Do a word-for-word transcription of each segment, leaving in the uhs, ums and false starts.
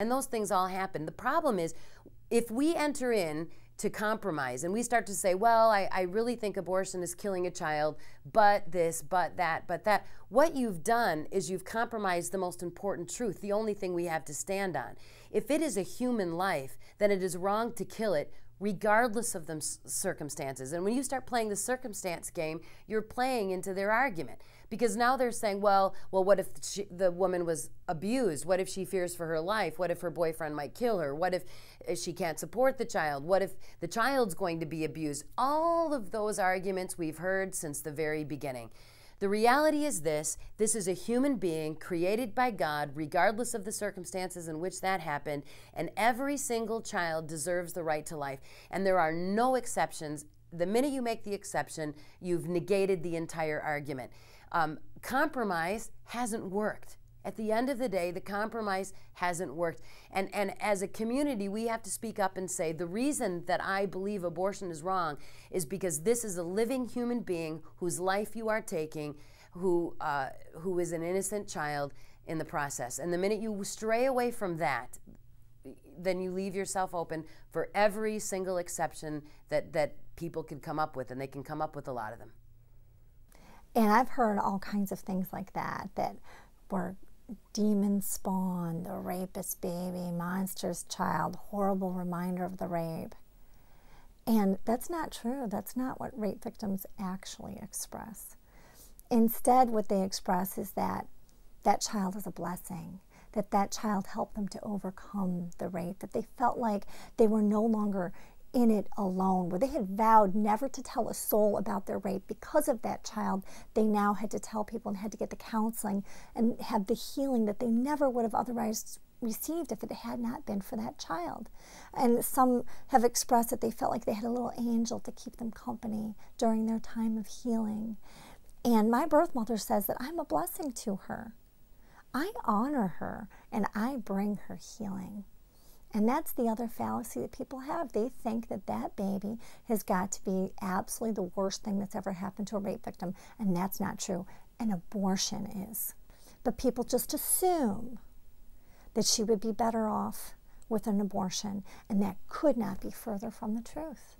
And those things all happen. The problem is, if we enter in to compromise and we start to say, well, I, I really think abortion is killing a child, but this, but that, but that, what you've done is you've compromised the most important truth, the only thing we have to stand on. If it is a human life, then it is wrong to kill it, regardless of the circumstances. And when you start playing the circumstance game, you're playing into their argument. Because now they're saying, well, well, what if she, the woman was abused? What if she fears for her life? What if her boyfriend might kill her? What if she can't support the child? What if the child's going to be abused? All of those arguments we've heard since the very beginning. The reality is this: this is a human being created by God, regardless of the circumstances in which that happened, and every single child deserves the right to life. And there are no exceptions. The minute you make the exception, you've negated the entire argument. Um, compromise hasn't worked. At the end of the day, the compromise hasn't worked. And, and as a community, we have to speak up and say, the reason that I believe abortion is wrong is because this is a living human being whose life you are taking, who, uh, who is an innocent child in the process. And the minute you stray away from that, then you leave yourself open for every single exception that, that people could come up with, and they can come up with a lot of them. And I've heard all kinds of things like that, that were demon spawn, the rapist baby, monster's child, horrible reminder of the rape. And that's not true. That's not what rape victims actually express. Instead, what they express is that that child is a blessing, that that child helped them to overcome the rape, that they felt like they were no longer in it alone, where they had vowed never to tell a soul about their rape. Because of that child, they now had to tell people and had to get the counseling and have the healing that they never would have otherwise received if it had not been for that child. And some have expressed that they felt like they had a little angel to keep them company during their time of healing. And my birth mother says that I'm a blessing to her. I honor her and I bring her healing. And that's the other fallacy that people have. They think that that baby has got to be absolutely the worst thing that's ever happened to a rape victim, and that's not true. An abortion is. But people just assume that she would be better off with an abortion, and that could not be further from the truth.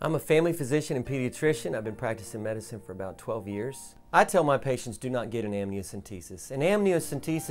I'm a family physician and pediatrician. I've been practicing medicine for about twelve years. I tell my patients, do not get an amniocentesis. An amniocentesis